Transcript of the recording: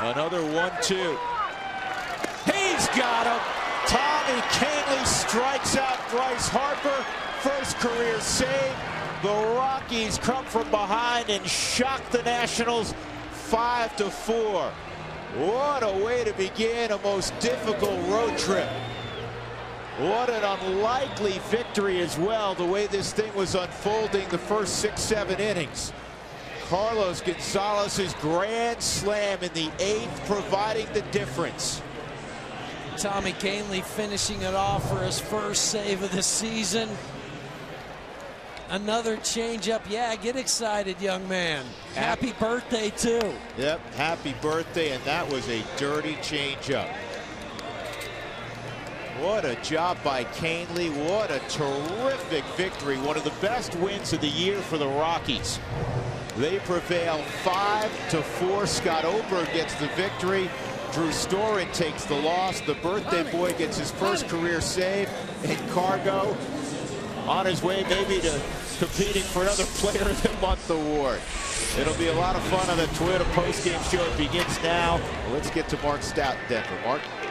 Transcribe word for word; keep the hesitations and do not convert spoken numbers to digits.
Another one two. He's got him. Tommy Kahnle strikes out Bryce Harper. First career save. The Rockies come from behind and shock the Nationals five to four. What a way to begin a most difficult road trip. What an unlikely victory as well, the way this thing was unfolding the first six, seven innings. Carlos Gonzalez's grand slam in the eighth providing the difference. Tommy Kahnle finishing it off for his first save of the season. Another changeup. Yeah, get excited, young man. Happy birthday, too. Yep, happy birthday, and that was a dirty changeup. What a job by Kahnle. What a terrific victory. One of the best wins of the year for the Rockies. They prevail five to four. Scott Oberg gets the victory. Drew Storen takes the loss. The birthday boy gets his first career save. And Cargo on his way maybe to competing for another Player of the Month award. It'll be a lot of fun on the Toyota postgame show. It begins now. Let's get to Mark Stout in Denver. Mark.